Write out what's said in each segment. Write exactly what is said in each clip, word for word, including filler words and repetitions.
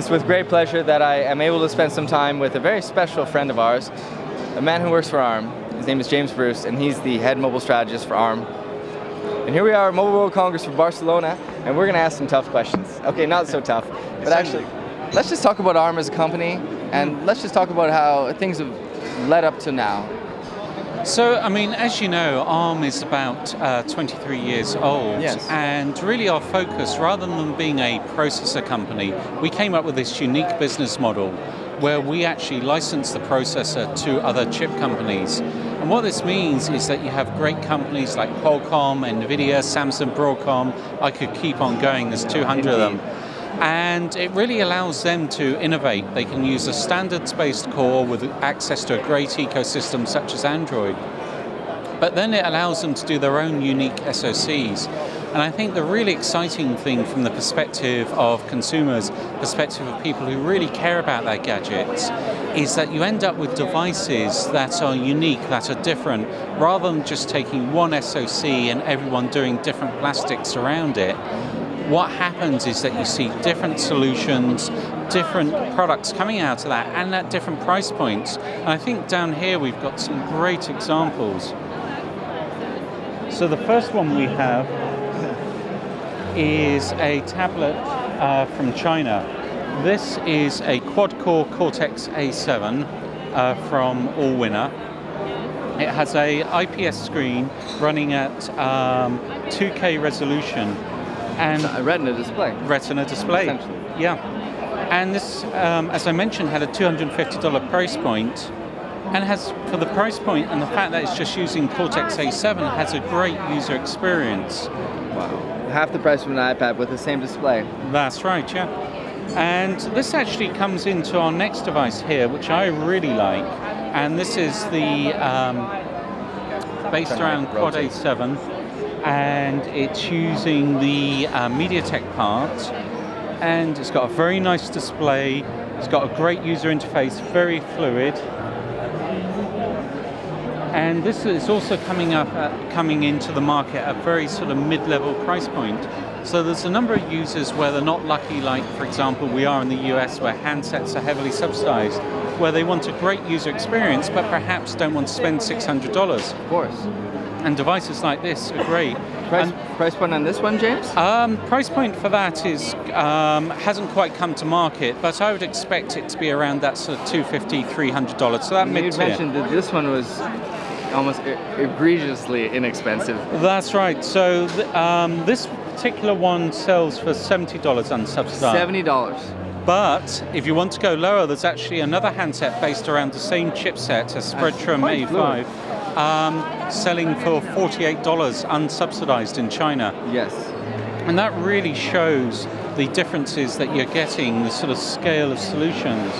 It's with great pleasure that I am able to spend some time with a very special friend of ours, a man who works for ARM. His name is James Bruce, and he's the head mobile strategist for ARM. And here we are at Mobile World Congress for Barcelona, and we're going to ask some tough questions. Okay, not so tough, but actually, let's just talk about ARM as a company, and let's just talk about how things have led up to now. So, I mean, as you know, ARM is about uh, twenty-three years old, yes. And really our focus, rather than being a processor company, we came up with this unique business model where we actually license the processor to other chip companies. And what this means is that you have great companies like Qualcomm, NVIDIA, Samsung, Broadcom. I could keep on going, there's two hundred Indeed. Of them. And it really allows them to innovate. They can use a standards-based core with access to a great ecosystem such as Android. But then it allows them to do their own unique S O Cs. And I think the really exciting thing from the perspective of consumers, perspective of people who really care about their gadgets, is that you end up with devices that are unique, that are different, rather than just taking one S O C and everyone doing different plastics around it. What happens is that you see different solutions, different products coming out of that, and at different price points. And I think down here we've got some great examples. So the first one we have is a tablet uh, from China. This is a quad-core Cortex A seven uh, from Allwinner. It has a I P S screen running at um, two K resolution and a Retina display. Retina display, yeah. And this, um, as I mentioned, had a two hundred fifty dollar price point. And has, for the price point and the fact that it's just using Cortex A seven, has a great user experience. Wow. Half the price of an iPad with the same display. That's right, yeah. And this actually comes into our next device here, which I really like. And this is the, um, based around Quad A seven, and it's using the uh, MediaTek part. And it's got a very nice display. It's got a great user interface, very fluid. And this is also coming up, at, coming into the market at a very sort of mid-level price point. So there's a number of users where they're not lucky, like for example we are in the U S, where handsets are heavily subsidized, where they want a great user experience but perhaps don't want to spend six hundred dollars. Of course. And devices like this are great. Price, and, price point on this one, James? Um, price point for that is um, hasn't quite come to market, but I would expect it to be around that sort of two hundred fifty dollars, three hundred dollars. So that mid-tier. You mentioned that this one was almost egregiously inexpensive. That's right. So th um, this particular one sells for seventy dollars unsubsidized. seventy dollars. But if you want to go lower, there's actually another handset based around the same chipset as Spreadtrum A five, um, selling for forty-eight dollars unsubsidized in China. Yes. And that really shows the differences that you're getting, the sort of scale of solutions.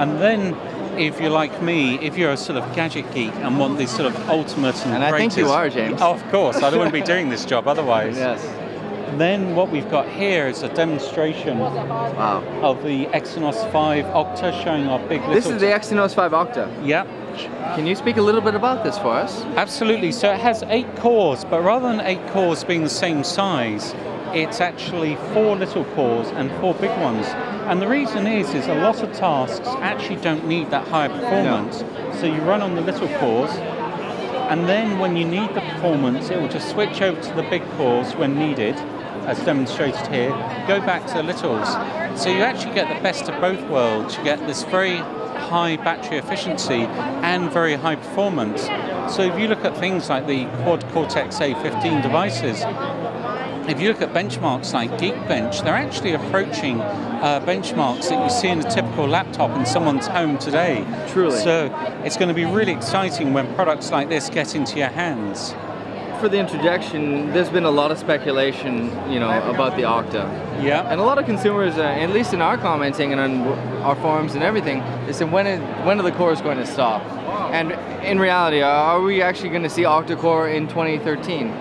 And then, if you're like me, if you're a sort of gadget geek and want the sort of ultimate and, and I greatest, think you are, James. Oh, of course, I wouldn't be doing this job otherwise. Yes. Then what we've got here is a demonstration wow. of the Exynos five Octa, showing our big little... This is the Exynos five Octa? Yeah. Can you speak a little bit about this for us? Absolutely. So it has eight cores, but rather than eight cores being the same size, it's actually four little cores and four big ones. And the reason is, is a lot of tasks actually don't need that higher performance. No. So you run on the little cores, and then when you need the performance, it will just switch over to the big cores when needed, as demonstrated here, go back to the littles. So you actually get the best of both worlds. You get this very high battery efficiency and very high performance. So if you look at things like the quad Cortex A fifteen devices, if you look at benchmarks like Geekbench, they're actually approaching uh, benchmarks that you see in a typical laptop in someone's home today. Truly. So it's going to be really exciting when products like this get into your hands. For the introduction, there's been a lot of speculation, you know, about the Octa. Yeah. And a lot of consumers, uh, at least in our commenting and on our forums and everything, they said, when, is, when are the cores going to stop? And in reality, are we actually going to see octa-core in twenty thirteen?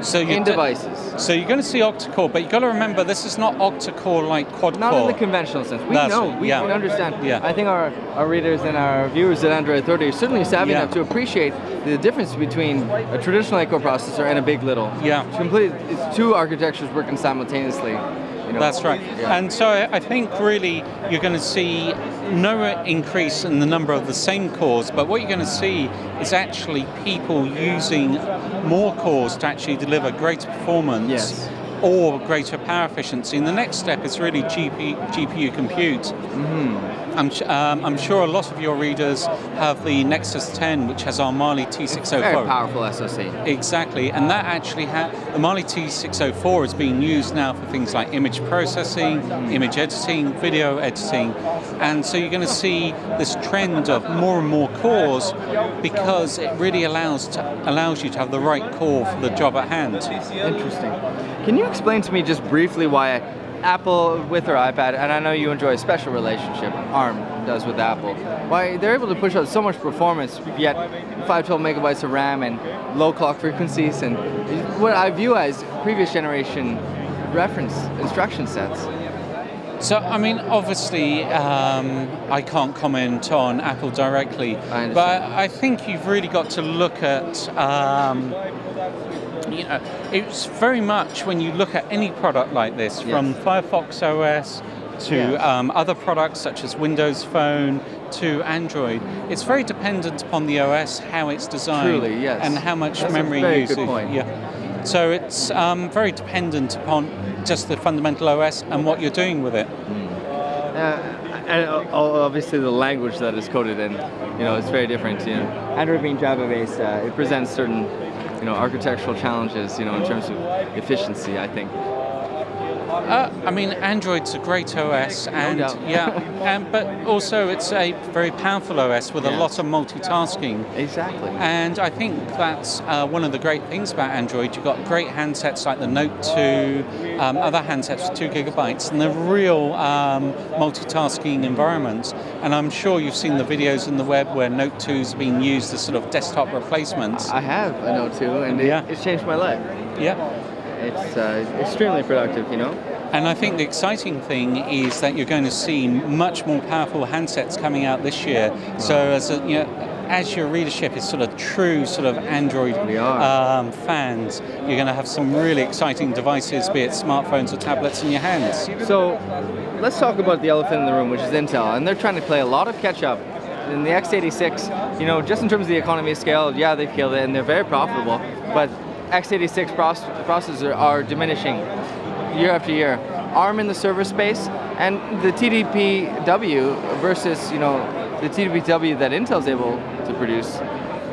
So in devices. So you're going to see octa-core, but you've got to remember this is not octa-core like quad-core. Not in the conventional sense. We That's know, we yeah. understand. Yeah. I think our, our readers and our viewers at Android Authority are certainly savvy yeah. enough to appreciate the difference between a traditional eight-core processor and a big little. Yeah. It's, complete, it's two architectures working simultaneously. You know? That's right. Yeah. And so I think really you're going to see no increase in the number of the same cores, but what you're going to see is actually people using more cores to actually deliver greater performance. Yes. Or greater power efficiency. And the next step is really G P U compute. Mm-hmm. I'm, um, I'm sure a lot of your readers have the Nexus ten, which has our Mali T six oh four. Very powerful S O C. Exactly, and that actually ha the Mali T six oh four is being used now for things like image processing, mm-hmm. image editing, video editing, and so you're going to see this trend of more and more cores because it really allows to, allows you to have the right core for the job at hand. Interesting. Can you explain to me just briefly why Apple with their iPad, and I know you enjoy a special relationship, ARM does with Apple, why they're able to push out so much performance, yet five hundred twelve megabytes of RAM and low clock frequencies and what I view as previous generation reference instruction sets? So, I mean, obviously, um, I can't comment on Apple directly, I but I think you've really got to look at, um, you know, it's very much when you look at any product like this, yes. from Firefox O S to yes. um, other products such as Windows Phone to Android, it's very dependent upon the O S, how it's designed, Truly, yes. and how much That's memory you use. Yeah. So it's um, very dependent upon just the fundamental O S and what you're doing with it. Mm. Uh, and obviously the language that is coded in, you know, it's very different. You know, Android being Java-based, uh, it presents certain, you know, architectural challenges, you know, in terms of efficiency, I think. Uh, I mean, Android's a great O S, and no doubt. yeah, and, but also it's a very powerful O S with yeah. a lot of multitasking. Exactly. And I think that's uh, one of the great things about Android. You've got great handsets like the Note two, um, other handsets with two gigabytes, and they're real um, multitasking environments. And I'm sure you've seen the videos in the web where Note two's been used as sort of desktop replacements. I have a Note two, and it, yeah. it's changed my life. Yeah. It's uh, extremely productive, you know. And I think the exciting thing is that you're going to see much more powerful handsets coming out this year. Wow. So as a, you know, as your readership is sort of true sort of Android um, fans, you're going to have some really exciting devices, be it smartphones or tablets in your hands. So let's talk about the elephant in the room, which is Intel, and they're trying to play a lot of catch-up. In the X eighty-six, you know, just in terms of the economy of scale, yeah, they've killed it, and they're very profitable, but X eighty-six processors are diminishing year after year. ARM in the server space and the T D P W versus, you know, the T D P W that Intel's able to produce.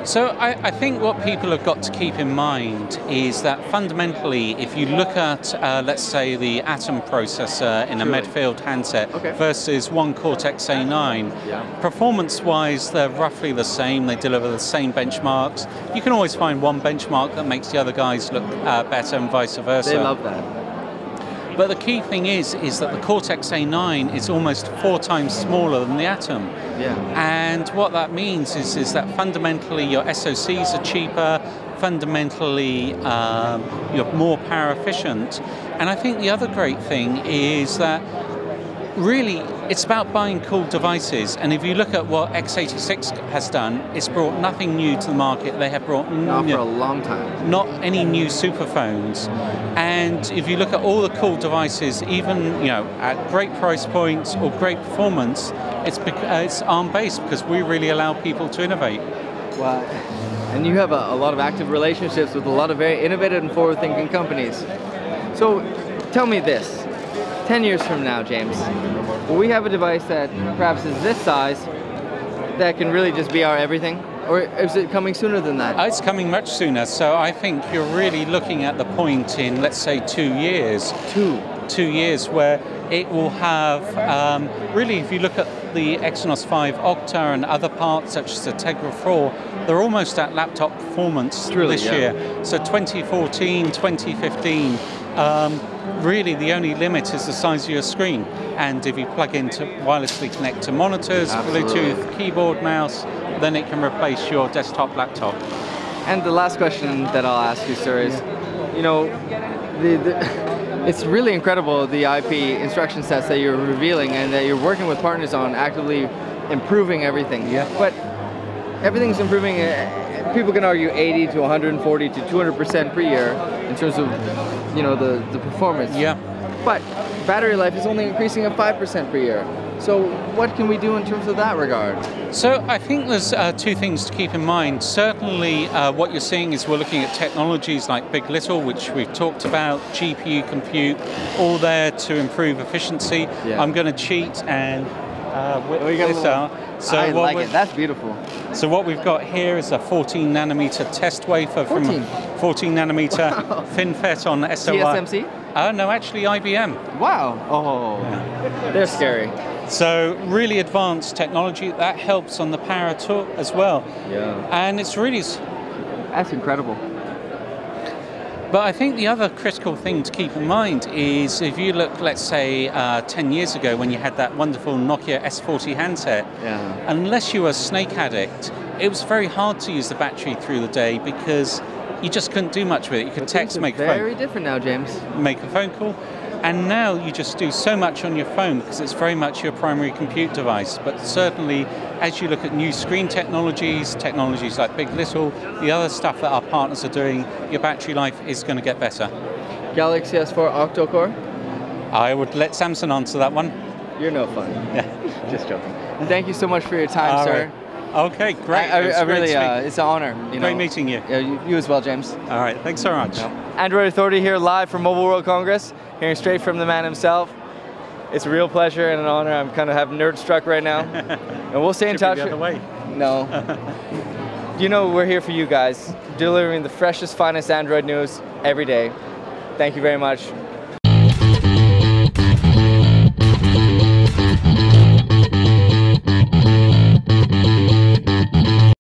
So I, I think what people have got to keep in mind is that fundamentally, if you look at, uh, let's say, the Atom processor in a Medfield handset okay. versus one Cortex A nine, yeah. performance-wise, they're roughly the same. They deliver the same benchmarks. You can always find one benchmark that makes the other guys look uh, better and vice versa. They love that. But the key thing is, is that the Cortex A nine is almost four times smaller than the Atom. Yeah. And what that means is, is that fundamentally your S O Cs are cheaper, fundamentally um, you're more power efficient. And I think the other great thing is that really it's about buying cool devices. And if you look at what X eighty-six has done, it's brought nothing new to the market. They have brought not for a long time. Not any new super phones. And if you look at all the cool devices, even you know at great price points or great performance, it's uh, it's ARM based because we really allow people to innovate. Wow. And you have a, a lot of active relationships with a lot of very innovative and forward-thinking companies. So tell me this: ten years from now, James, will we have a device that perhaps is this size that can really just be our everything? Or is it coming sooner than that? It's coming much sooner. So I think you're really looking at the point in, let's say, two years. Two. Two years where it will have, um, really, if you look at the Exynos five Octa and other parts, such as the Tegra four, they're almost at laptop performance Truly, this yeah. year. So twenty fourteen, twenty fifteen, um, really the only limit is the size of your screen. And if you plug in to wirelessly connect to monitors, Absolutely. Bluetooth, keyboard, mouse, then it can replace your desktop laptop. And the last question that I'll ask you, sir, is, you know, the, the, it's really incredible the I P instruction sets that you're revealing and that you're working with partners on, actively improving everything. Yeah. But everything's improving, people can argue eighty to one hundred forty to two hundred percent per year in terms of, you know, the, the performance. Yeah. but battery life is only increasing at five percent per year. So what can we do in terms of that regard? So I think there's uh, two things to keep in mind. Certainly uh, what you're seeing is we're looking at technologies like big.LITTLE, which we've talked about, G P U compute, all there to improve efficiency. Yeah. I'm going to cheat and uh, whip this out. So I like it, that's beautiful. So what we've got here is a fourteen nanometer test wafer from fourteen nanometer wow. FinFET on S O I. T S M C? Uh, no, actually I B M. Wow. Oh, yeah. They're scary. So really advanced technology, that helps on the power tool as well. Yeah. And it's really... That's incredible. But I think the other critical thing to keep in mind is if you look, let's say, uh, ten years ago when you had that wonderful Nokia S forty handset, yeah. unless you were a snake addict, it was very hard to use the battery through the day because you just couldn't do much with it. You could but text, make a phone... Very different now, James. Make a phone call. And now you just do so much on your phone because it's very much your primary compute device. But certainly, as you look at new screen technologies, technologies like big.LITTLE, the other stuff that our partners are doing, your battery life is going to get better. Galaxy S four octa-core? I would let Samsung answer that one. You're no fun. Yeah. Just joking. Thank you so much for your time, all sir. Right. Okay, great. I, I, I really, great uh, it's an honor. You great know. meeting you. Yeah, you. You as well, James. All right, thanks so much. Yeah. Android Authority here live from Mobile World Congress. Hearing straight from the man himself. It's a real pleasure and an honor. I'm kind of have nerd struck right now. And we'll stay in touch. Should be the other way. No. You know we're here for you guys, delivering the freshest, finest Android news every day. Thank you very much.